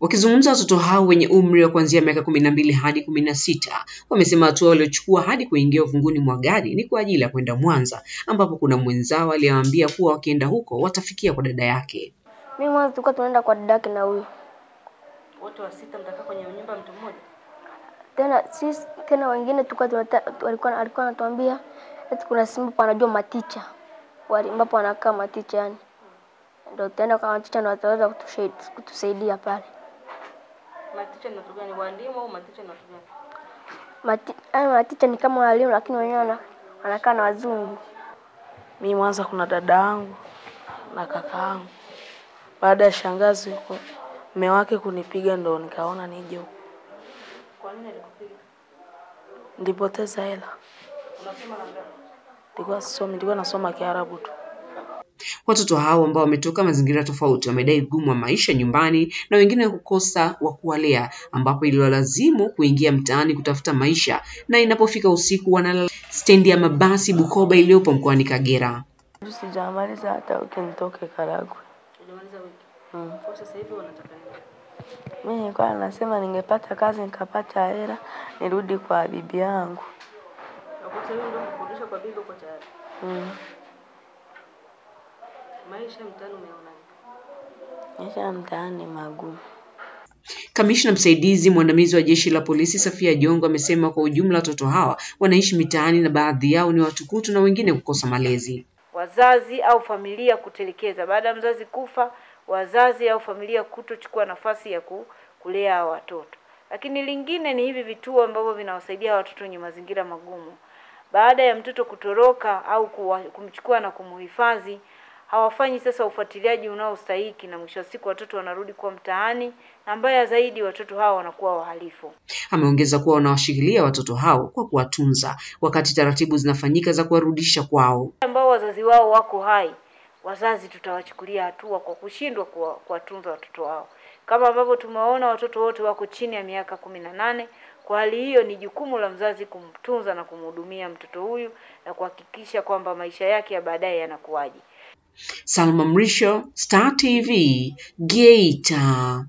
Wakizungumza watoto hao wenye umri wa kuanzia miaka 12 hadi 16, wamesema hatua waliochukua hadi kuingia ufungoni mwa gari ni kwa ajili ya kwenda Mwanza, ambapo kuna mwenzao aliyewaambia kuwa wakienda huko watafikia kwa dada yake. Mimi Mwanza tulikuwa tunaenda kwa dada yake na huyo. Wote wa sita mtakaa kwenye nyumba mtu mmoja. Tena sisi tena wengine tulikuwa alikuwa anatuambia eti kuna simba anajua maticha. Wali ambapo anakaa maticha yani. Ndio tena kama maticha ndio ataweza kutusaidia pale. Maticha ni watu gani, walimu au maticha ni watu gani? Maticha ni kama walimu lakini wenyewe wanakaa na wazungu. Mimi Mwanza kuna dada yangu na kaka yangu. Baada ya shangazi huko mume wake kunipiga ndo nikaona nije huko. Kwa nini alikupiga? Nilipoteza hela. Unasema namba? Nilikuwa nasoma Kiarabu tu. Watoto hao ambao wametoka mazingira tofauti wamedai ugumu wa maisha nyumbani na wengine kukosa wa kuwalea, ambapo iliwalazimu kuingia mtaani kutafuta maisha, na inapofika usiku wanalala stendi ya mabasi Bukoba iliyopo mkoani Kagera. Sijamaliza hata ukinitoke Karagwe. Ulimaliza wiki. Kwa sasa hivi unataka nini? Mimi nilikuwa nasema ningepata kazi nikapata hela nirudi kwa bibi yangu. Kwa sababu ndio kurudisha kwa bibi kwa tayari. Maisha mtaani umeona nini? Maisha mtaani magumu. Kamishna msaidizi mwandamizi wa jeshi la polisi Safia Jongo amesema kwa ujumla watoto hawa wanaishi mitaani na baadhi yao ni watukutu na wengine kukosa malezi. Wazazi au familia kutelekeza. Baada ya mzazi kufa, wazazi au familia kutochukua nafasi ya kulea watoto. Lakini lingine ni hivi vituo ambavyo vinawasaidia watoto wenye mazingira magumu. Baada ya mtoto kutoroka au kumchukua na kumhifadhi, hawafanyi sasa ufuatiliaji unaostahili na mwisho wa siku watoto wanarudi kwa mtaani, na mbaya zaidi watoto hao wanakuwa wahalifu. Ameongeza kuwa wanawashikilia watoto hao kwa kuwatunza wakati taratibu zinafanyika za kuwarudisha kwao. Ambao wazazi wao wako hai, wazazi tutawachukulia hatua kwa kushindwa kuwatunza watoto wao. Kama ambavyo tumeona watoto wote wako chini ya miaka 18, kwa hali hiyo ni jukumu la mzazi kumtunza na kumhudumia mtoto huyu na kuhakikisha kwamba maisha yake ya baadaye yanakuwaje. Salma Mrisho, Star TV, Geita.